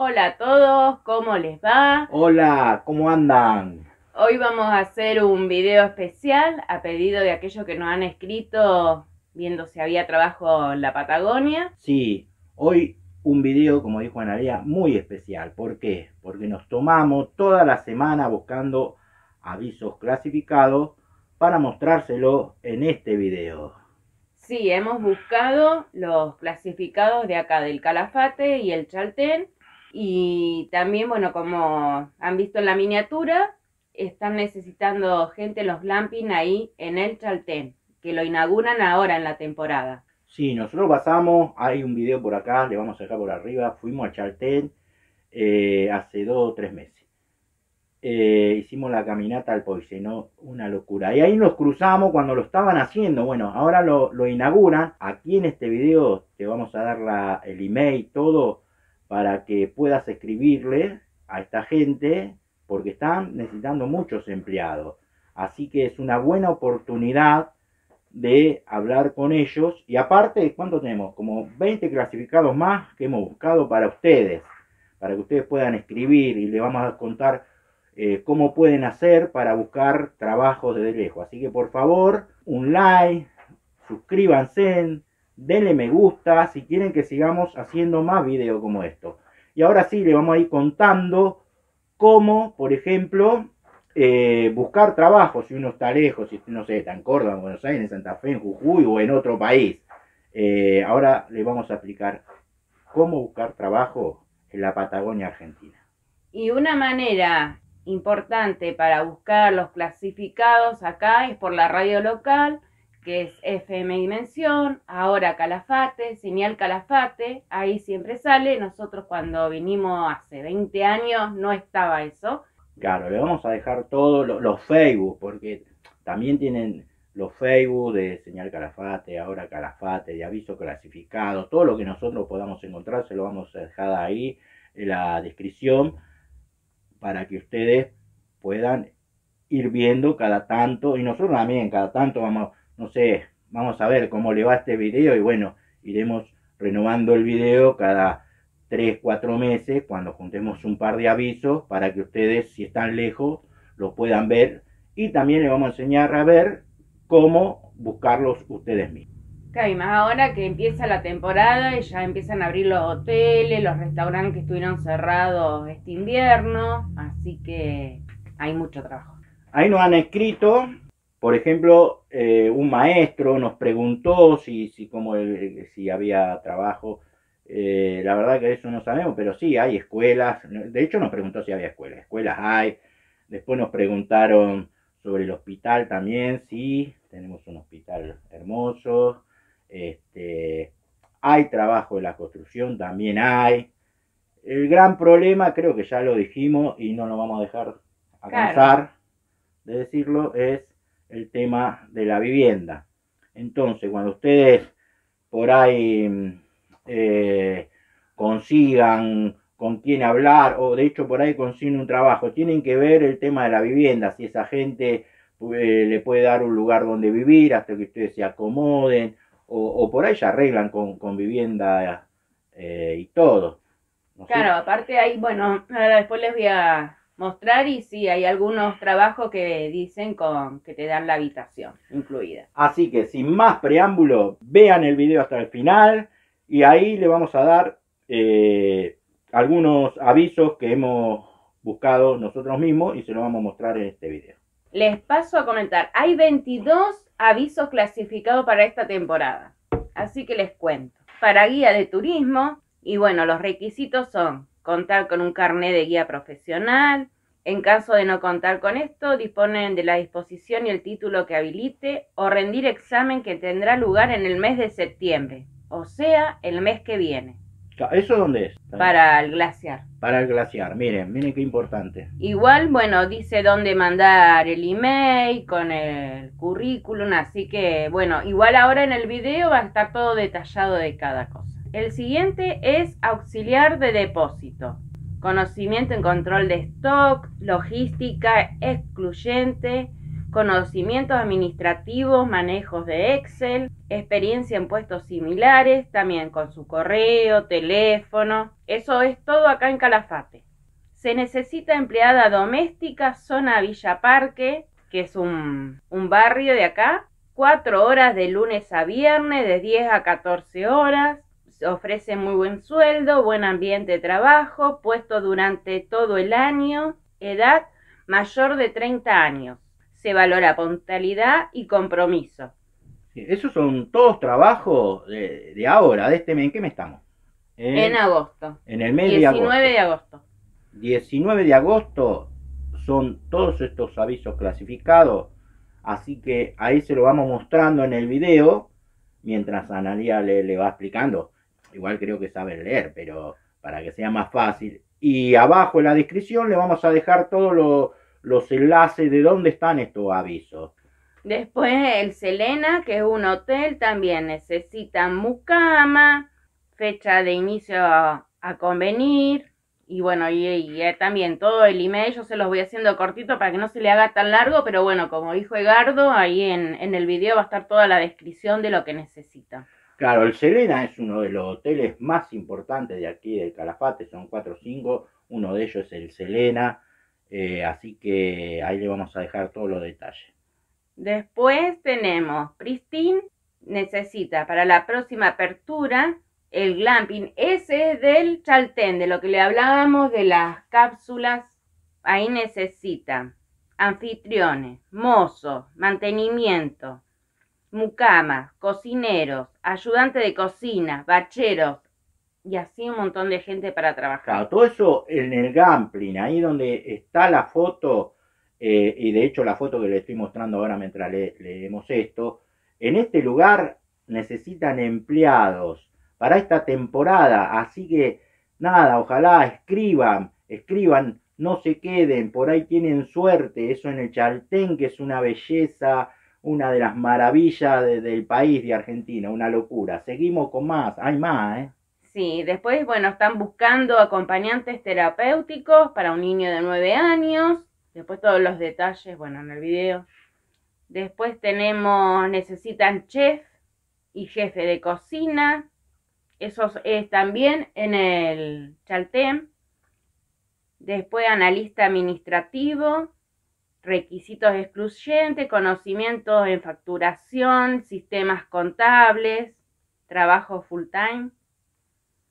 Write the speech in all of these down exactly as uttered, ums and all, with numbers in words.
Hola a todos, ¿cómo les va? Hola, ¿cómo andan? Hoy vamos a hacer un video especial a pedido de aquellos que nos han escrito viendo si había trabajo en la Patagonia. Sí, hoy un video, como dijo Analia, muy especial. ¿Por qué? Porque nos tomamos toda la semana buscando avisos clasificados para mostrárselo en este video. Sí, hemos buscado los clasificados de acá del Calafate y el Chaltén. Y también, bueno, como han visto en la miniatura, están necesitando gente los glamping ahí en el Chaltén, que lo inauguran ahora en la temporada. Sí, nosotros pasamos, hay un video por acá, le vamos a dejar por arriba, fuimos al Chaltén eh, hace dos o tres meses. Eh, hicimos la caminata al Poise, ¿no? Una locura. Y ahí nos cruzamos cuando lo estaban haciendo. Bueno, ahora lo, lo inauguran. Aquí en este video te vamos a dar la, el email, todo, para que puedas escribirle a esta gente, porque están necesitando muchos empleados. Así que es una buena oportunidad de hablar con ellos. Y aparte, ¿cuánto tenemos? Como veinte clasificados más que hemos buscado para ustedes, para que ustedes puedan escribir y le vamos a contar eh, cómo pueden hacer para buscar trabajos desde lejos. Así que por favor, un like, suscríbanse, denle me gusta si quieren que sigamos haciendo más videos como esto. Y ahora sí, le vamos a ir contando cómo, por ejemplo, eh, buscar trabajo si uno está lejos, si no sé, está en Córdoba, en Buenos Aires, en Santa Fe, en Jujuy o en otro país. Eh, ahora le vamos a explicar cómo buscar trabajo en la Patagonia Argentina. Y una manera importante para buscar los clasificados acá es por la radio local, que es F M Dimensión, Ahora Calafate, Señal Calafate, ahí siempre sale. Nosotros cuando vinimos hace veinte años no estaba eso. Claro, le vamos a dejar todos los lo Facebook, porque también tienen los Facebook de Señal Calafate, Ahora Calafate, de aviso clasificado, todo lo que nosotros podamos encontrar se lo vamos a dejar ahí en la descripción para que ustedes puedan ir viendo cada tanto, y nosotros también cada tanto vamos... No sé, vamos a ver cómo le va este video y bueno, iremos renovando el video cada tres, cuatro meses cuando juntemos un par de avisos para que ustedes, si están lejos, lo puedan ver. Y también les vamos a enseñar a ver cómo buscarlos ustedes mismos. Claro, y más ahora que empieza la temporada y ya empiezan a abrir los hoteles, los restaurantes que estuvieron cerrados este invierno, así que hay mucho trabajo. Ahí nos han escrito... Por ejemplo, eh, un maestro nos preguntó si, si, como el, si había trabajo. Eh, la verdad que eso no sabemos, pero sí, hay escuelas. De hecho, nos preguntó si había escuelas. Escuelas hay. Después nos preguntaron sobre el hospital también. Sí, tenemos un hospital hermoso. Este, hay trabajo de la construcción, también hay. El gran problema, creo que ya lo dijimos y no lo vamos a dejar alcanzar claro. de decirlo, es... el tema de la vivienda. Entonces, cuando ustedes por ahí eh, consigan con quién hablar, o de hecho por ahí consiguen un trabajo, tienen que ver el tema de la vivienda, si esa gente eh, le puede dar un lugar donde vivir hasta que ustedes se acomoden, o, o por ahí ya arreglan con, con vivienda eh, y todo. ¿No claro, sé? Aparte ahí, bueno, ahora después les voy a... mostrar y sí, hay algunos trabajos que dicen con que te dan la habitación incluida. Así que sin más preámbulo, vean el video hasta el final y ahí le vamos a dar eh, algunos avisos que hemos buscado nosotros mismos y se los vamos a mostrar en este video. Les paso a comentar, hay veintidós avisos clasificados para esta temporada, así que les cuento. Para guía de turismo, y bueno, los requisitos son... contar con un carnet de guía profesional. En caso de no contar con esto, disponen de la disposición y el título que habilite o rendir examen que tendrá lugar en el mes de septiembre, o sea, el mes que viene. ¿Eso dónde es? Para el glaciar. Para el glaciar, miren, miren qué importante. Igual, bueno, dice dónde mandar el email con el currículum, así que, bueno, igual ahora en el video va a estar todo detallado de cada cosa. El siguiente es auxiliar de depósito, conocimiento en control de stock, logística excluyente, conocimientos administrativos, manejos de Excel, experiencia en puestos similares, también con su correo, teléfono. Eso es todo acá en Calafate. Se necesita empleada doméstica, zona Villa Parque, que es un, un barrio de acá. Cuatro horas de lunes a viernes, de diez a catorce horas. Ofrece muy buen sueldo, buen ambiente de trabajo, puesto durante todo el año, edad mayor de treinta años. Se valora puntualidad y compromiso. Sí, esos son todos trabajos de, de ahora, de este mes. ¿En qué mes estamos? En, en agosto. En el mes de agosto. diecinueve de agosto. diecinueve de agosto son todos estos avisos clasificados. Así que ahí se lo vamos mostrando en el video, mientras Analia le, le va explicando. Igual creo que sabe leer, pero para que sea más fácil. Y abajo en la descripción le vamos a dejar todos lo, los enlaces de dónde están estos avisos. Después el Selina, que es un hotel, también necesitan mucama, fecha de inicio a, a convenir. Y bueno, y, y también todo el email, yo se los voy haciendo cortito para que no se le haga tan largo, pero bueno, como dijo Edgardo, ahí en, en el video va a estar toda la descripción de lo que necesita. Claro, el Selina es uno de los hoteles más importantes de aquí del Calafate, son cuatro o cinco, uno de ellos es el Selina, eh, así que ahí le vamos a dejar todos los detalles. Después tenemos Pristine, necesita para la próxima apertura el glamping, ese es del Chaltén, de lo que le hablábamos de las cápsulas, ahí necesita anfitriones, mozos, mantenimiento, mucamas, cocineros, ayudantes de cocina, bacheros y así un montón de gente para trabajar. Claro, todo eso en el glamping, ahí donde está la foto, eh, y de hecho la foto que le estoy mostrando ahora mientras le, leemos esto, en este lugar necesitan empleados para esta temporada, así que nada, ojalá escriban, escriban, no se queden, por ahí tienen suerte, eso en el Chaltén que es una belleza, una de las maravillas de, del país de Argentina, una locura. Seguimos con más, hay más, ¿eh? Sí, después, bueno, están buscando acompañantes terapéuticos para un niño de nueve años. Después todos los detalles, bueno, en el video. Después tenemos, necesitan chef y jefe de cocina. Eso es también en el Chaltén. Después analista administrativo. Requisitos excluyentes, conocimientos en facturación, sistemas contables, trabajo full time.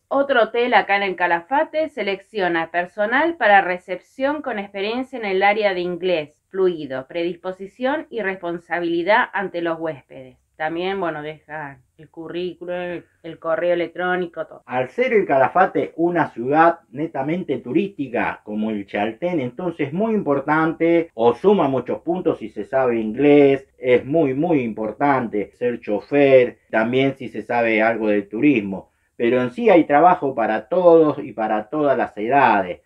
Otro hotel acá en el Calafate selecciona personal para recepción con experiencia en el área de inglés, fluido, predisposición y responsabilidad ante los huéspedes. También, bueno, deja el currículum, el correo electrónico, todo. Al ser el Calafate una ciudad netamente turística como el Chaltén, entonces es muy importante, o suma muchos puntos si se sabe inglés, es muy, muy importante ser chofer, también si se sabe algo del turismo. Pero en sí hay trabajo para todos y para todas las edades.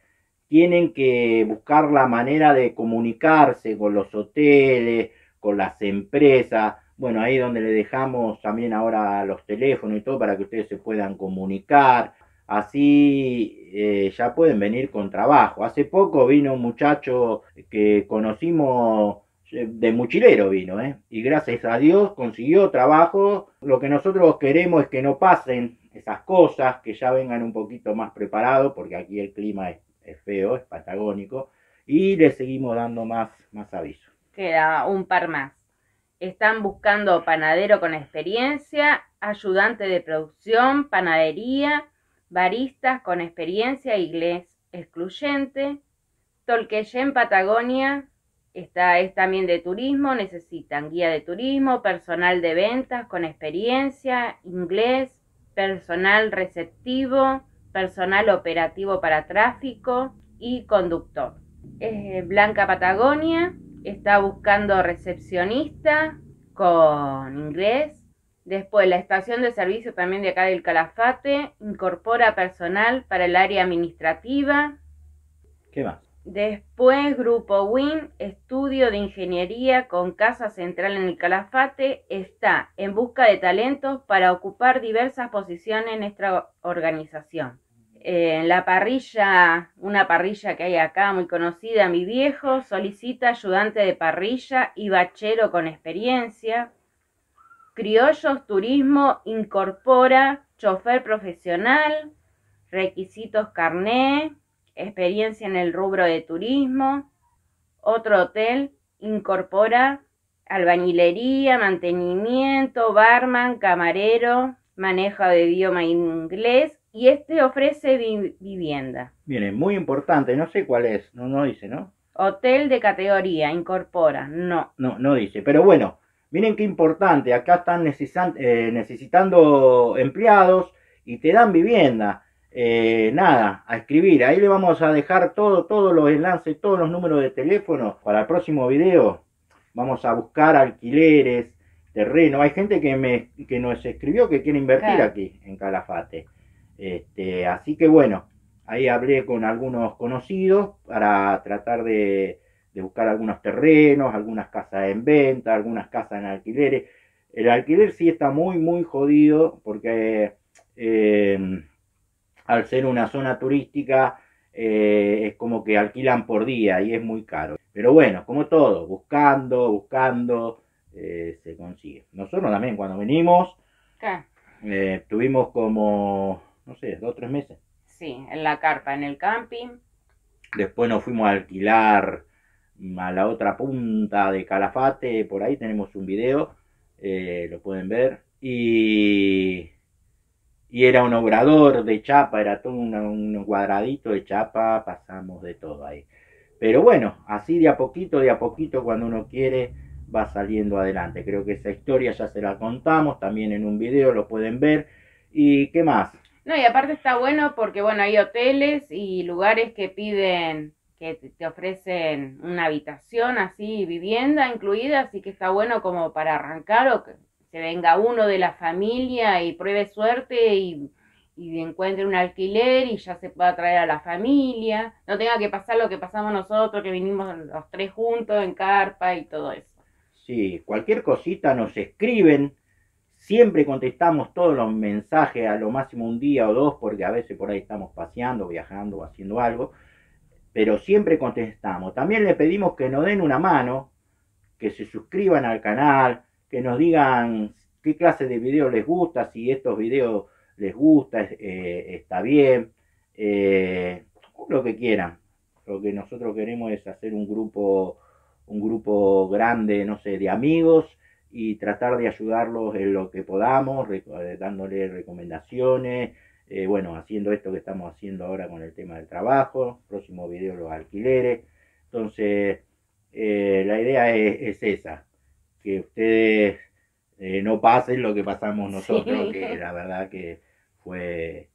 Tienen que buscar la manera de comunicarse con los hoteles, con las empresas. Bueno, ahí donde le dejamos también ahora los teléfonos y todo para que ustedes se puedan comunicar. Así eh, ya pueden venir con trabajo. Hace poco vino un muchacho que conocimos, de mochilero vino, ¿eh? Y gracias a Dios consiguió trabajo. Lo que nosotros queremos es que no pasen esas cosas, que ya vengan un poquito más preparados, porque aquí el clima es, es feo, es patagónico. Y le seguimos dando más, más avisos. Queda un par más. Están buscando panadero con experiencia, ayudante de producción, panadería, baristas con experiencia, inglés excluyente. Tolquén, Patagonia, esta es también de turismo, necesitan guía de turismo, personal de ventas con experiencia, inglés, personal receptivo, personal operativo para tráfico y conductor. Es Blanca Patagonia. Está buscando recepcionista con inglés. Después la estación de servicio también de acá del Calafate incorpora personal para el área administrativa. ¿Qué más? Después Grupo WIN, estudio de ingeniería con casa central en el Calafate, está en busca de talentos para ocupar diversas posiciones en esta organización. En eh, la parrilla, una parrilla que hay acá muy conocida, mi viejo, solicita ayudante de parrilla y bachero con experiencia. criollos, turismo, incorpora, chofer profesional, requisitos carné, experiencia en el rubro de turismo, otro hotel, incorpora, albañilería, mantenimiento, barman, camarero, manejo de idioma inglés, y este ofrece vi vivienda. Bien, muy importante, no sé cuál es, no, no dice, ¿no? Hotel de categoría, incorpora, no. No, no dice, pero bueno, miren qué importante, acá están necesitan, eh, necesitando empleados y te dan vivienda. Eh, nada, a escribir, ahí le vamos a dejar todo, todos los enlaces, todos los números de teléfono. Para el próximo video vamos a buscar alquileres, terreno. Hay gente que, me, que nos escribió que quiere invertir claro. aquí en Calafate. Este, así que bueno, ahí hablé con algunos conocidos para tratar de, de buscar algunos terrenos, algunas casas en venta, algunas casas en alquileres. El alquiler sí está muy, muy jodido porque... Eh, al ser una zona turística, eh, es como que alquilan por día y es muy caro. Pero bueno, como todo, buscando, buscando, eh, se consigue. Nosotros también cuando venimos, eh, tuvimos como, no sé, dos o tres meses. Sí, en la carpa, en el camping. Después nos fuimos a alquilar a la otra punta de Calafate, por ahí tenemos un video, eh, lo pueden ver. Y... Y era un obrador de chapa, era todo una, un cuadradito de chapa, pasamos de todo ahí. Pero bueno, así de a poquito, de a poquito, cuando uno quiere, va saliendo adelante. Creo que esa historia ya se la contamos, también en un video lo pueden ver. ¿Y qué más? No, y aparte está bueno porque, bueno, hay hoteles y lugares que piden, que te ofrecen una habitación así, vivienda incluida, así que está bueno como para arrancar o... que... que venga uno de la familia y pruebe suerte y, y encuentre un alquiler y ya se pueda traer a la familia. No tenga que pasar lo que pasamos nosotros, que vinimos los tres juntos en carpa y todo eso. Sí, cualquier cosita nos escriben. Siempre contestamos todos los mensajes, a lo máximo un día o dos, porque a veces por ahí estamos paseando, viajando o haciendo algo. Pero siempre contestamos. También les pedimos que nos den una mano, que se suscriban al canal, que nos digan qué clase de video les gusta, si estos videos les gusta, eh, está bien, eh, lo que quieran. Lo que nosotros queremos es hacer un grupo, un grupo grande, no sé, de amigos y tratar de ayudarlos en lo que podamos, dándoles recomendaciones, eh, bueno, haciendo esto que estamos haciendo ahora con el tema del trabajo, próximo video los alquileres. Entonces, eh, la idea es, es esa. Que ustedes eh, no pasen lo que pasamos nosotros, sí. Que la verdad que fue,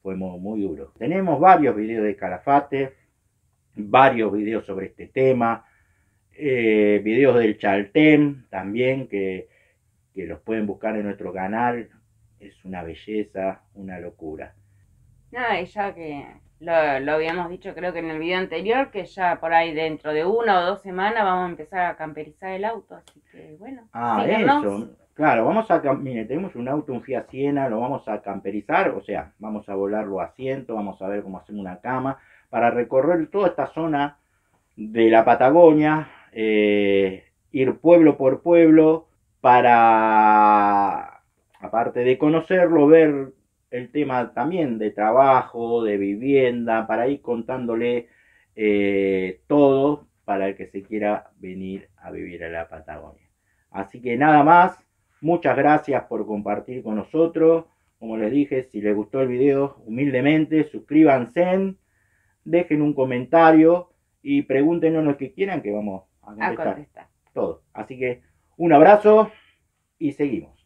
fue muy, muy duro. Tenemos varios videos de Calafate, varios videos sobre este tema, eh, videos del Chaltén también, que, que los pueden buscar en nuestro canal. Es una belleza, una locura. Nada, y ya que lo, lo habíamos dicho creo que en el video anterior, que ya por ahí dentro de una o dos semanas vamos a empezar a camperizar el auto, así que bueno. Ah, síganos. Eso, claro, vamos a, mire, tenemos un auto, un Fiat Siena, lo vamos a camperizar, o sea, vamos a volar los asientos, vamos a ver cómo hacemos una cama, para recorrer toda esta zona de la Patagonia, eh, ir pueblo por pueblo, para, aparte de conocerlo, ver... el tema también de trabajo, de vivienda, para ir contándole eh, todo para el que se quiera venir a vivir a la Patagonia. Así que nada más, muchas gracias por compartir con nosotros. Como les dije, si les gustó el video, humildemente suscríbanse, dejen un comentario y pregúntenos lo que quieran que vamos a contestar, a contestar. todo. Así que un abrazo y seguimos.